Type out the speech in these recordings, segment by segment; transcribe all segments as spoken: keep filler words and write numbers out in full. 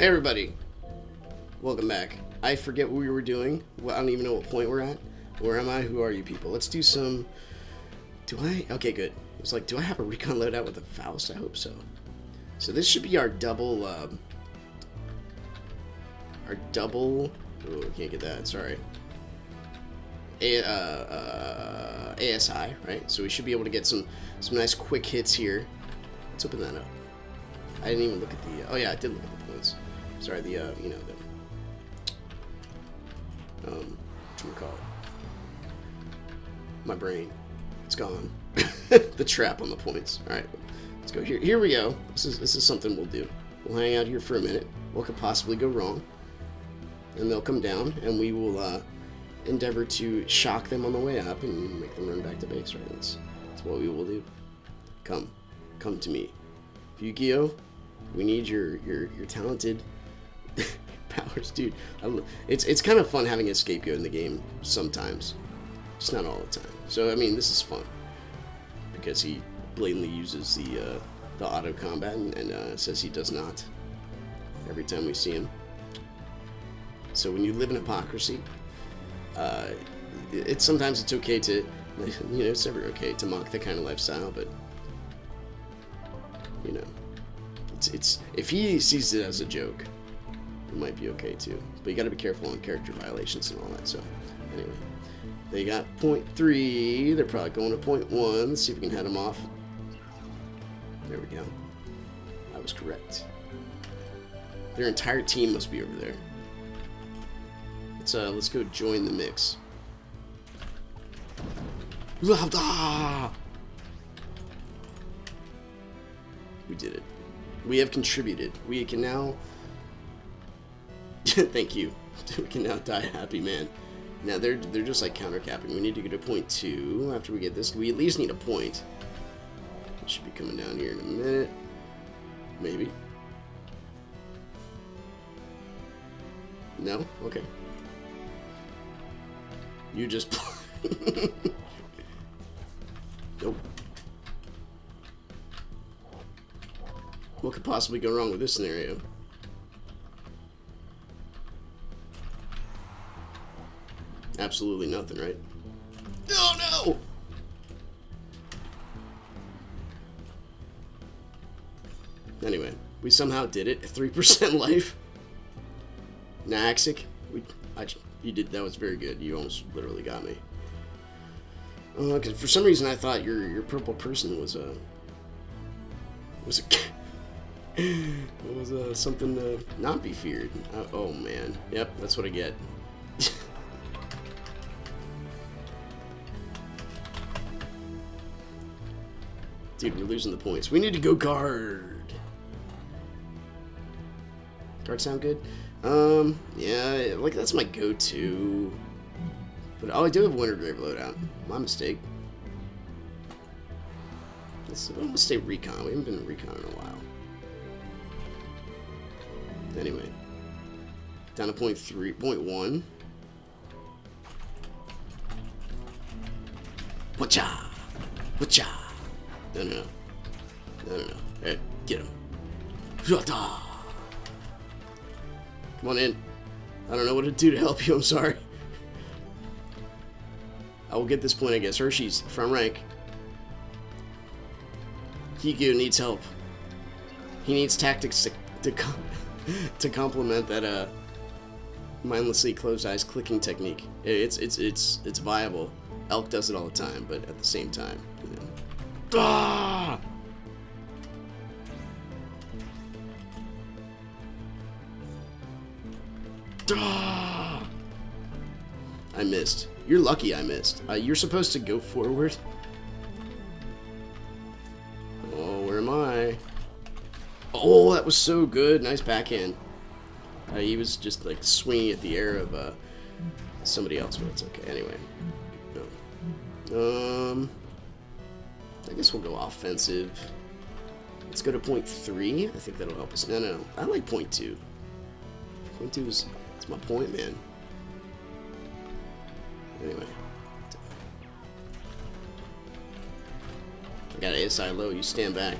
Hey everybody, welcome back. I forget what we were doing. Well, I don't even know what point we're at. Where am I? Who are you people? Let's do some... Do I? Okay, good. It's like, do I have a recon loadout with a Faust? I hope so. So this should be our double... Uh, our double... Oh, I can't get that. Sorry. A, uh, uh, A S I, right? So we should be able to get some, some nice quick hits here. Let's open that up. I didn't even look at the... Uh, oh, yeah, I did look at the points. Sorry, the, uh, you know, the... Um, whatchamacallit? My brain. It's gone. The trap on the points. Alright, let's go here. Here we go. This is, this is something we'll do. We'll hang out here for a minute. What could possibly go wrong? And they'll come down, and we will, uh, endeavor to shock them on the way up and make them run back to base, right? That's, that's what we will do. Come. Come to me. Hugio, we need your, your, your talented powers. Dude, I don't know. It's, it's kind of fun having a scapegoat in the game sometimes. Just not all the time. So, I mean, this is fun. Because he blatantly uses the, uh, the auto combat and, and uh, says he does not every time we see him. So when you live in hypocrisy, uh, it's sometimes it's okay to, you know, it's never okay to mock that kind of lifestyle, but, you know, it's, it's, if he sees it as a joke, it might be okay too. But you gotta be careful on character violations and all that, so, anyway. They got point three. They're probably going to point one. Let's see if we can head them off. There we go. I was correct. Their entire team must be over there. Let's, uh, let's go join the mix. We did it. We have contributed. We can now... Thank you. We can now die happy, man. Now, they're, they're just, like, counter-capping. We need to get to point two after we get this. We at least need a point. It should be coming down here in a minute. Maybe. No? Okay. You just... Nope. What could possibly go wrong with this scenario? Absolutely nothing, right? Oh no! Anyway, we somehow did it. three percent life. Naxic, we, I, you did. That was very good. You almost literally got me. Uh, 'cause for some reason, I thought your your purple person was a was a was a, something to not be feared. Uh, oh man, yep, that's what I get. Dude, we're losing the points. We need to go guard. Guard sound good? Um, yeah, like that's my go-to. But oh, I do have Winter Grave loadout. My mistake. Let's, I'm gonna stay recon. We haven't been recon in a while. Anyway, down to point three, point one. Wacha, wacha. No, no, no. No, no, no. Alright, get him. Come on in. I don't know what to do to help you, I'm sorry. I will get this point, I guess. Hershey's, front rank. Hiku needs help. He needs tactics to, to, com to complement that uh, mindlessly closed eyes clicking technique. It's, it's, it's, it's viable. Elk does it all the time, but at the same time, you know. Ah! Ah! I missed. You're lucky I missed. Uh, you're supposed to go forward. Oh, where am I? Oh, that was so good. Nice backhand. Uh, he was just like swinging at the air of uh, somebody else, but it's okay. Anyway. No. Um... I guess we'll go offensive. Let's go to point three. I think that'll help us. No, no, no. I like point two. Point two is it's my point, man. Anyway. I got A S I low. You stand back.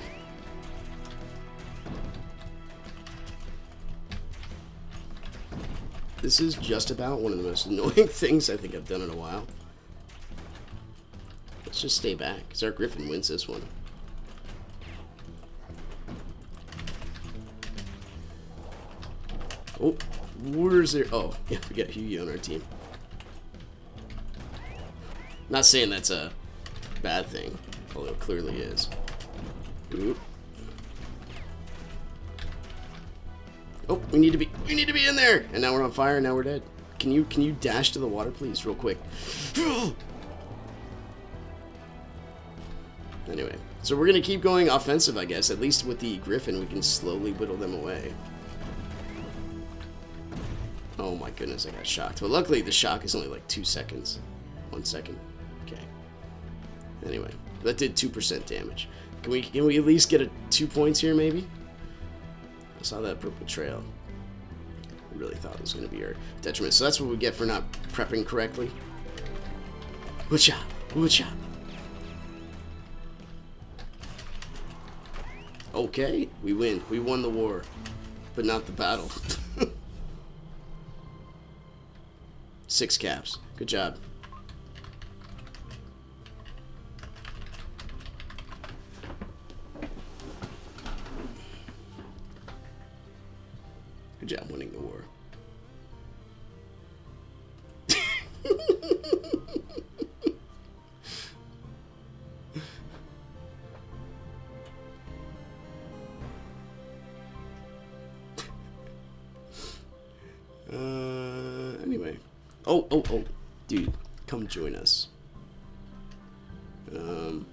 This is just about one of the most annoying things I think I've done in a while. Let's just stay back, because our Griffin wins this one. Oh, where's there? Oh, yeah, we got Hugio on our team. Not saying that's a bad thing, although it clearly is. Oop. Oh, we need to be we need to be in there! And now we're on fire and now we're dead. Can you can you dash to the water please real quick? Anyway, so we're gonna keep going offensive, I guess. At least with the Griffin we can slowly whittle them away. Oh my goodness, I got shocked. But luckily the shock is only like two seconds. One second. Okay. Anyway, that did two percent damage. Can we can we at least get a two points here maybe? I saw that purple trail. I really thought it was going to be our detriment. So that's what we get for not prepping correctly. Good job. Good job. Okay, we win. We won the war, but not the battle. Six caps. Good job. Good job winning the war. uh, anyway. Oh, oh, oh. Dude, come join us. Um...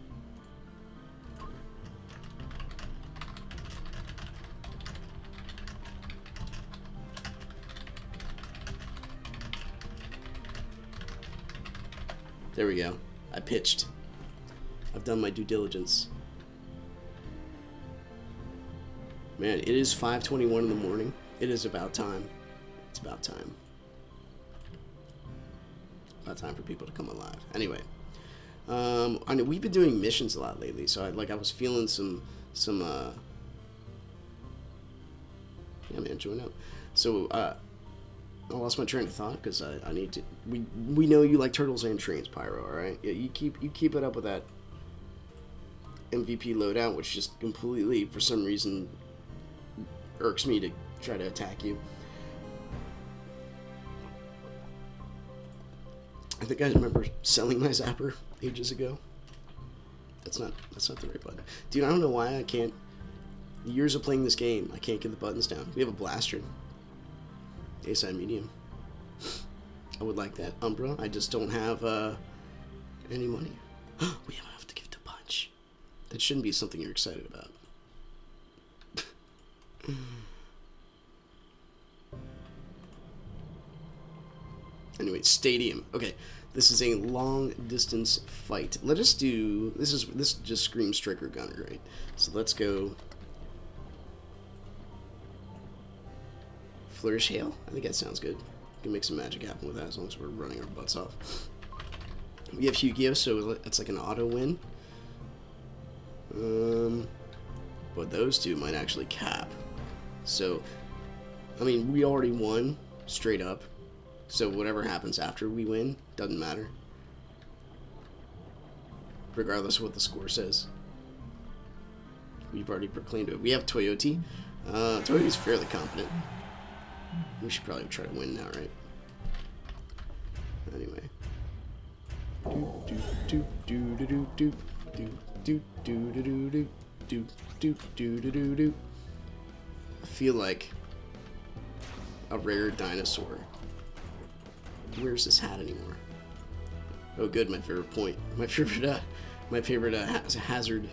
There we go. I pitched. I've done my due diligence. Man, it is five twenty-one in the morning. It is about time. It's about time. About time for people to come alive. Anyway, um, I know we've been doing missions a lot lately, so I like I was feeling some some. Uh... Yeah, man, join up. So. Uh, I lost my train of thought because I, I need to. We we know you like turtles and trains, Pyro. All right, yeah, you keep you keep it up with that M V P loadout, which just completely for some reason irks me to try to attack you. I think I remember selling my zapper ages ago. That's not that's not the right button, dude. I don't know why I can't. Years of playing this game, I can't get the buttons down. We have a blaster. A S I medium. I would like that Umbra. I just don't have uh, any money. We have enough to give to Punch. That shouldn't be something you're excited about. Anyway, stadium. Okay, this is a long distance fight. Let us do this. Is this just screams trigger gunner, right? So let's go. Flourish Hail? I think that sounds good. We can make some magic happen with that as long as we're running our butts off. We have Hugio, so that's like an auto win. Um, but those two might actually cap. So, I mean, we already won straight up. So whatever happens after we win doesn't matter, regardless of what the score says. We've already proclaimed it. We have Toyote. Uh, Toyote's fairly competent. We should probably try to win now, right? Anyway. I feel like a rare dinosaur. Where's this hat anymore? Oh, good, my favorite point. My favorite, uh, my favorite uh, ha hazard.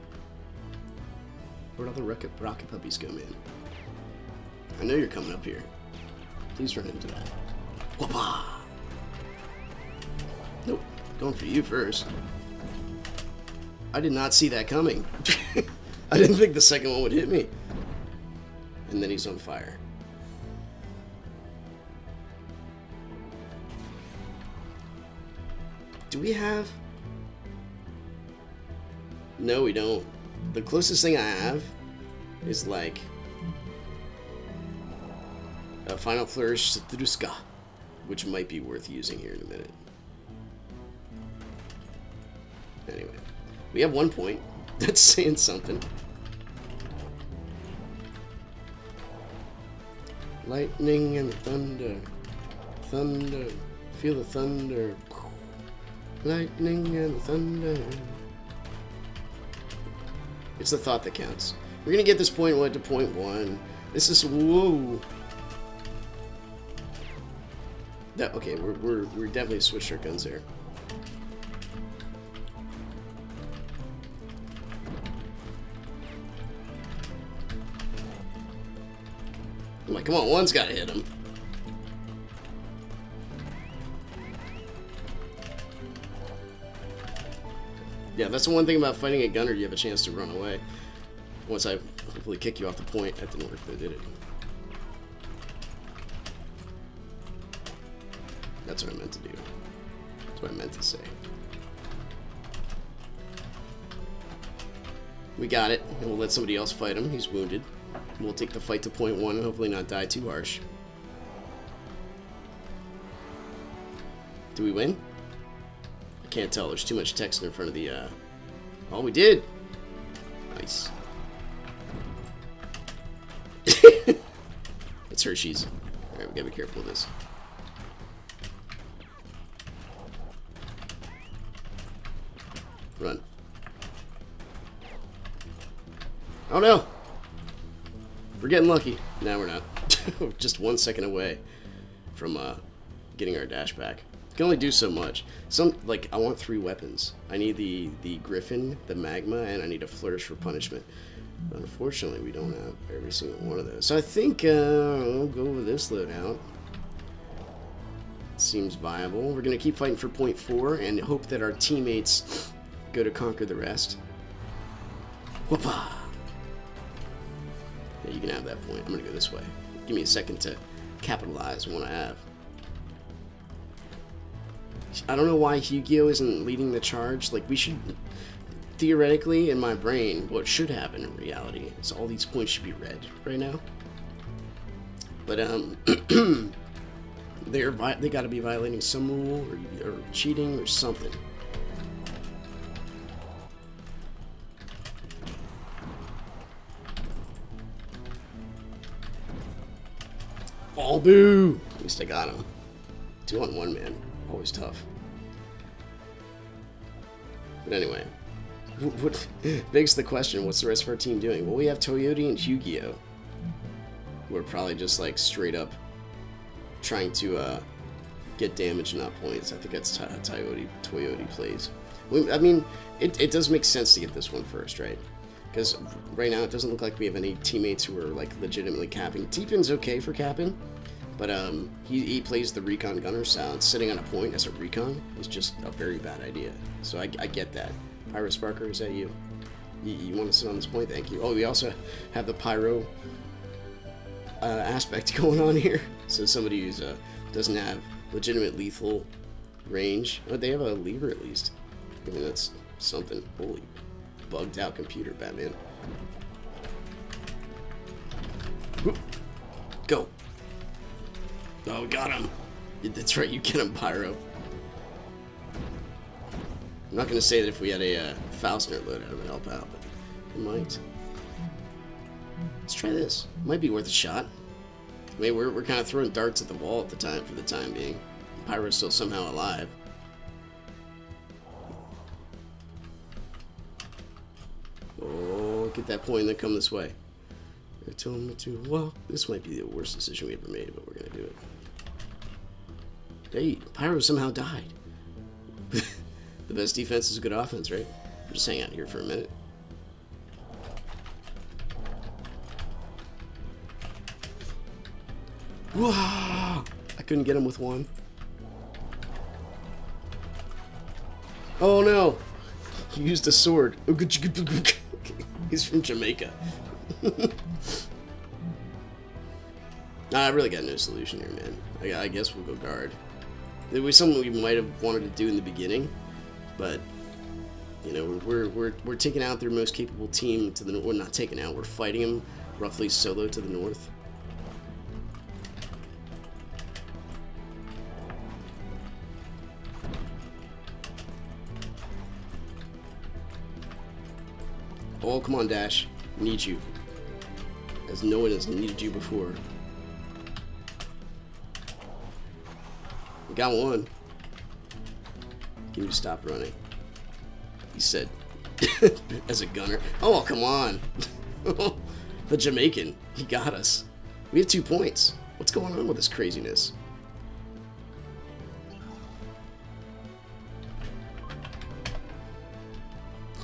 Where'd all the rocket, rocket puppies go, man? I know you're coming up here. Please run into that. Whoopah! Nope. Going for you first. I did not see that coming. I didn't think the second one would hit me. And then he's on fire. Do we have... No, we don't. The closest thing I have is like... A final flourish, Truska. which might be worth using here in a minute. Anyway, we have one point. That's saying something. Lightning and thunder. Thunder. Feel the thunder. Lightning and thunder. It's the thought that counts. We're going to get this point one to point one. This is... Whoa. That, okay, we're, we're, we're definitely switched our guns there. I'm like, come on, one's got to hit him. Yeah, that's the one thing about fighting a gunner, you have a chance to run away. Once I hopefully kick you off the point. That didn't work though, did it? That's what I meant to do. That's what I meant to say. We got it. And we'll let somebody else fight him. He's wounded. We'll take the fight to point one and hopefully not die too harsh. Do we win? I can't tell. There's too much text in front of the... Uh... Oh, we did! Nice. It's Hershey's. Alright, we gotta be careful with this. Run. Oh no! We're getting lucky. No, we're not. We're just one second away from uh, getting our dash back. It can only do so much. Some like I want three weapons. I need the the Griffin, the Magma, and I need a Flourish for punishment. Unfortunately, we don't have every single one of those. So I think uh, I'll go with this loadout. Seems viable. We're gonna keep fighting for point four and hope that our teammates go to conquer the rest. Whoopah! Yeah, you can have that point. I'm gonna go this way. Give me a second to capitalize on what I have. I don't know why Hugio isn't leading the charge. Like, we should... Theoretically, in my brain, what should happen in reality is all these points should be red right now. But, um... they're vi they gotta be violating some rule, or, or cheating, or something. All boo! At least I got him. Two on one, man. Always tough. But anyway, what begs the question, what's the rest of our team doing? Well, we have Toyote and Hugio, who are probably just like straight up trying to uh, get damage and not points. I think that's how Toyote, Toyote plays. I mean, it, it does make sense to get this one first, right? Because right now it doesn't look like we have any teammates who are like legitimately capping. T-Pin's okay for capping. But um, he, he plays the recon gunner sound. Sitting on a point as a recon is just a very bad idea. So I, I get that. Pyro Sparker, is that you? you? You want to sit on this point? Thank you. Oh, we also have the pyro uh, aspect going on here. So somebody who's uh, doesn't have legitimate lethal range. Oh, they have a lever at least. I mean, that's something. Holy bugged out computer, Batman. Go. Oh, got him. That's right, you get him, Pyro. I'm not going to say that if we had a uh, Faustner loadout, it would help out, but it might. Let's try this. Might be worth a shot. I mean, we're, we're kind of throwing darts at the wall at the time, for the time being. Pyro's still somehow alive. Oh, get that point and then come this way. They're telling me to walk. This might be the worst decision we ever made, but we're going to do it. Hey, Pyro somehow died. The best defense is a good offense, right? We'll just hang out here for a minute. Whoa! I couldn't get him with one. Oh no! He used a sword. He's from Jamaica. Nah, I really got no solution here, man. I, I guess we'll go guard. There was something we might have wanted to do in the beginning, but you know, we're we're we're taking out their most capable team to the north. We're not taking out. We're fighting them roughly solo to the north. Oh, come on, Dash. We need you. As no one has needed you before. We got one. Can you stop running? He said, as a gunner. Oh, come on. The Jamaican. He got us. We have two points. What's going on with this craziness?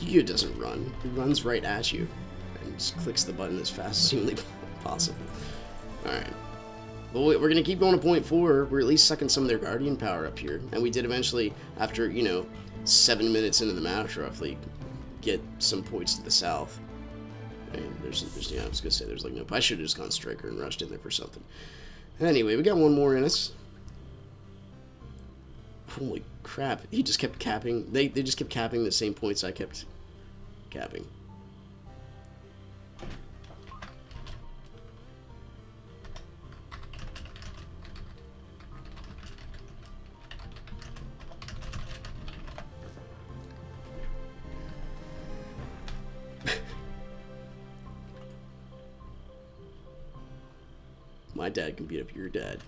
Yu-Gi-Oh doesn't run. He runs right at you and just clicks the button as fast as humanly possible. Alright. Well, we're going to keep going to point four. We're at least sucking some of their Guardian power up here. And we did eventually, after, you know, seven minutes into the match, roughly, get some points to the south. And there's, there's yeah, I was going to say, there's like no... I should have just gone Striker and rushed in there for something. Anyway, we got one more in us. Holy crap. He just kept capping. They, they just kept capping the same points I kept capping. My dad can beat up your dad.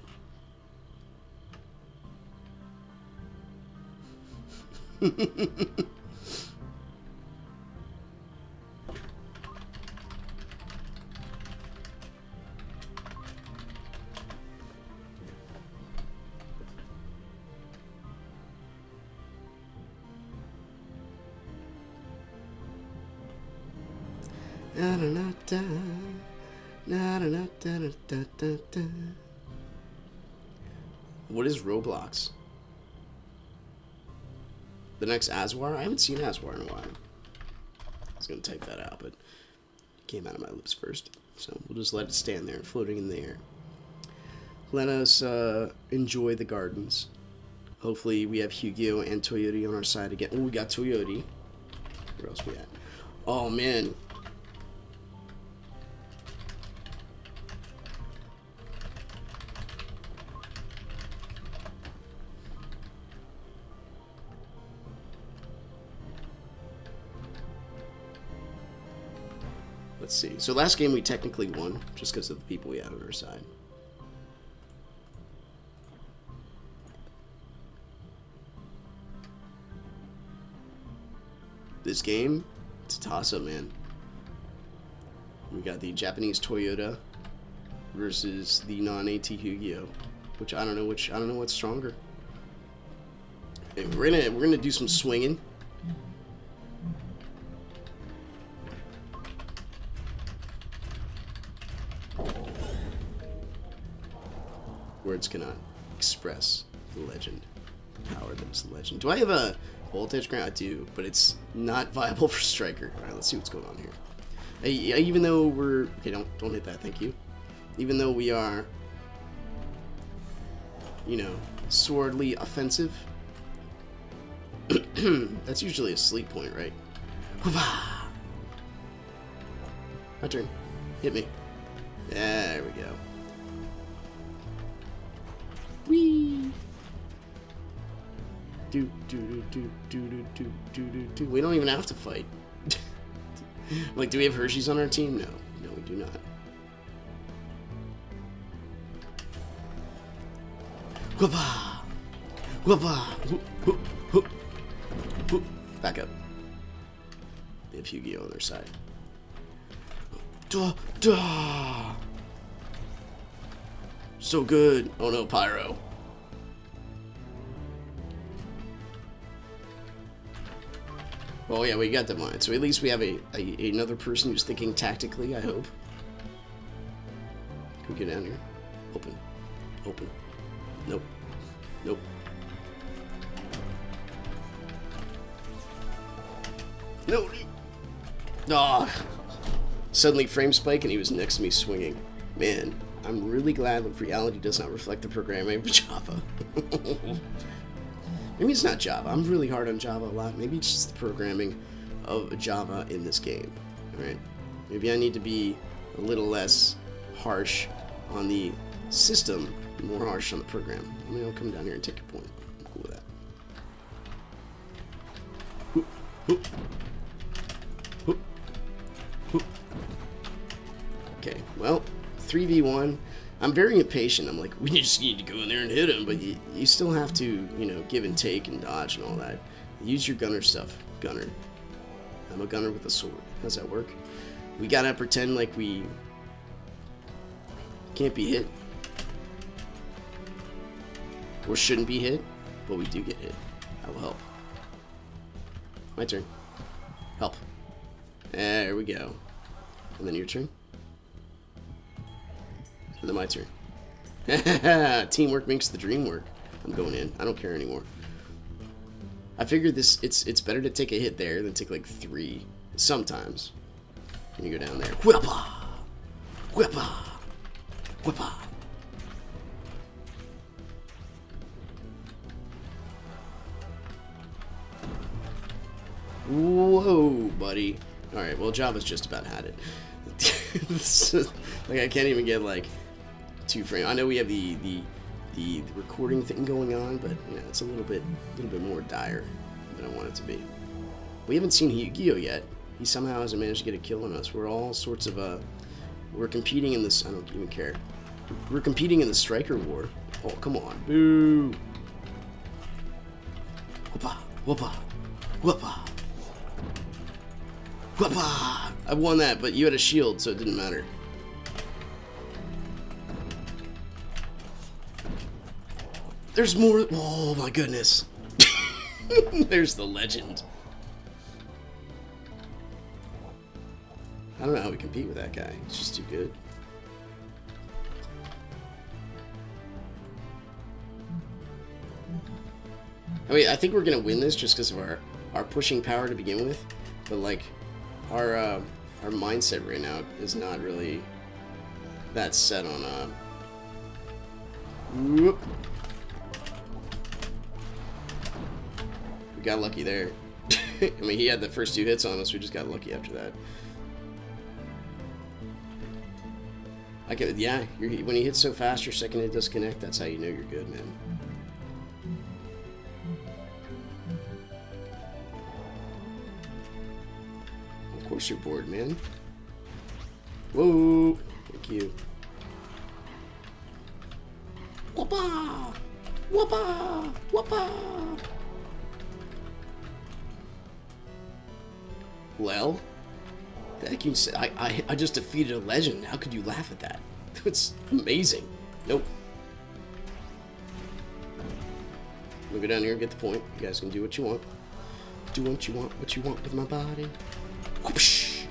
Na na na da, na na na da da da da da. What is Roblox? The next Aswar? I haven't seen Aswar in a while. I was going to type that out, but it came out of my lips first. So we'll just let it stand there, floating in the air. Let us uh, enjoy the gardens. Hopefully we have Hugio and Toyote on our side again. Oh, we got Toyote. Where else we at? Oh, man. Let's see. So last game we technically won, just because of the people we have on our side. This game, it's a toss-up, man. We got the Japanese Toyota versus the non-AT Hugio, which I don't know which I don't know what's stronger. And we're gonna we're gonna do some swinging. Words cannot express the legend, the power that is the legend. Do I have a voltage ground? I do, but it's not viable for Striker. All right, let's see what's going on here. I, I, even though we're... Okay, don't, don't hit that, thank you. Even though we are, you know, swordly offensive, that's usually a sleep point, right? My turn. Hit me. There we go. Whee! Do do do do do do do do do. We don't even have to fight. Like, do we have Hershey's on our team? No, no, we do not. Whoop-ah! Whoop-ah! Whoop, whoop, whoop. Back up. They have Yu-Gi-Oh on their side. Da da. So good. Oh no, Pyro. Oh yeah, we got the mind. So at least we have a, a another person who's thinking tactically, I hope. Can we get down here? Open. Open. Nope. Nope. No. Ah. Suddenly frame spike and he was next to me swinging. Man. I'm really glad that reality does not reflect the programming of Java. Maybe it's not Java. I'm really hard on Java a lot. Maybe it's just the programming of Java in this game. Alright. Maybe I need to be a little less harsh on the system, more harsh on the program. I mean, I'll come down here and take your point. I'm cool with that. Whoop, whoop, whoop, well, three v one. I'm very impatient. I'm like, we just need to go in there and hit him, but you, you still have to, you know, give and take and dodge and all that. Use your gunner stuff. Gunner. I'm a gunner with a sword. How's that work? We gotta pretend like we can't be hit. Or shouldn't be hit, but we do get hit. I will help. My turn. Help. There we go. And then your turn. And then my turn. Teamwork makes the dream work. I'm going in. I don't care anymore. I figured this, it's it's better to take a hit there than take like three. Sometimes. And you go down there. Whippa! Whippa! Whippa! Whoa, buddy. Alright, well, Java's just about had it. Just, like, I can't even get, like, two frame. I know we have the, the, the, the recording thing going on, but, you know, it's a little bit, a little bit more dire than I want it to be. We haven't seen Hugio yet. He somehow hasn't managed to get a kill on us. We're all sorts of, uh, we're competing in this, I don't even care. We're competing in the striker war. Oh, come on. Boo! Whoopah! Whoopah! Whoopah! Whoopah! I won that, but you had a shield, so it didn't matter. There's more. Oh my goodness. There's the legend. I don't know how we compete with that guy. He's just too good. I mean, I think we're gonna win this just because of our our pushing power to begin with, but like. Our, uh, our mindset right now is not really that set on, uh... Whoop. We got lucky there. I mean, he had the first two hits on us, we just got lucky after that. I get, yeah, you're, when he hits so fast, your second hit does connect, that's how you know you're good, man. Of course you're bored, man. Whoa! Thank you. Whoopah! Whoopah! Whoopah! Well, that you said I, I I just defeated a legend. How could you laugh at that? That's amazing. Nope. We'll go down here and get the point. You guys can do what you want. Do what you want, what you want with my body. Whoosh.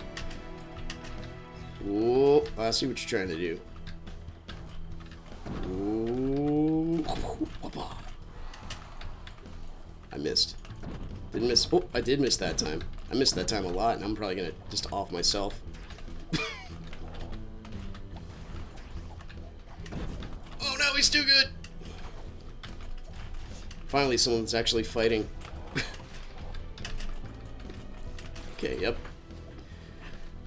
Whoa, I see what you're trying to do. Whoa. I missed. Didn't miss. Oh, I did miss that time. I missed that time a lot, and I'm probably going to just off myself. Oh no, he's too good! Finally, someone that's actually fighting. Okay, yep.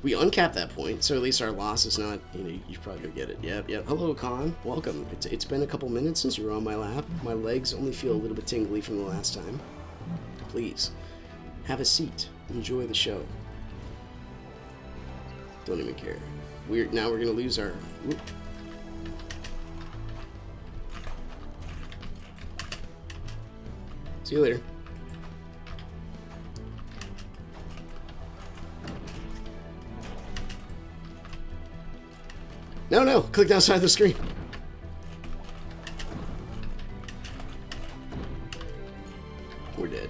We uncap that point, so at least our loss is not, you know, you probably gonna get it. Yep, yep. Hello, Khan. Welcome. It's, it's been a couple minutes since you were on my lap. My legs only feel a little bit tingly from the last time. Please, have a seat. Enjoy the show. Don't even care. We're, now we're gonna lose our... Whoop. See you later. No, no, clicked outside the screen. We're dead.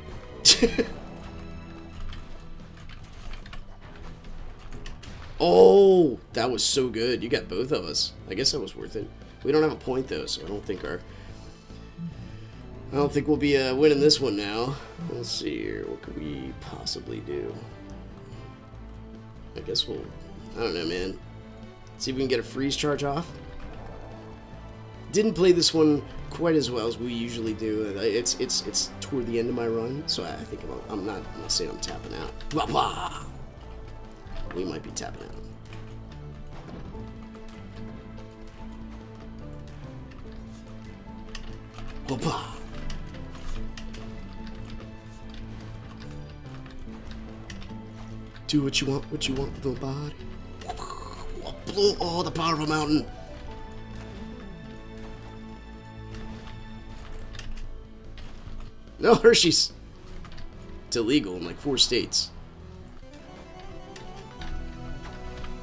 Oh, that was so good. You got both of us. I guess that was worth it. We don't have a point though, so I don't think our... I don't think we'll be uh, winning this one now. Let's see here. What could we possibly do? I guess we'll... I don't know, man. See if we can get a freeze charge off. Didn't play this one quite as well as we usually do. It's it's it's toward the end of my run, so I think I'm, I'm not. I'm not saying I'm tapping out. Blah, blah. We might be tapping out. Blah, blah. Do what you want. What you want with your body. blow. Oh, the power of a mountain. No, Hershey's. It's illegal in like four states.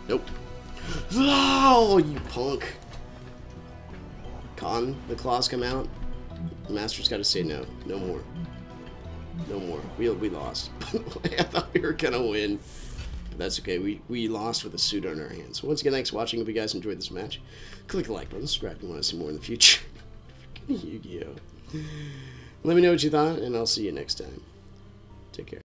Nope. Oh, you punk. Khan, the claws come out. The master's got to say no. No more. No more. We, we lost. I thought we were going to win. But that's okay. We, we lost with a suit on our hands. So once again, thanks for watching. Hope you guys enjoyed this match. Click the like button. Subscribe if you want to see more in the future. Yu-Gi-Oh! Let me know what you thought, and I'll see you next time. Take care.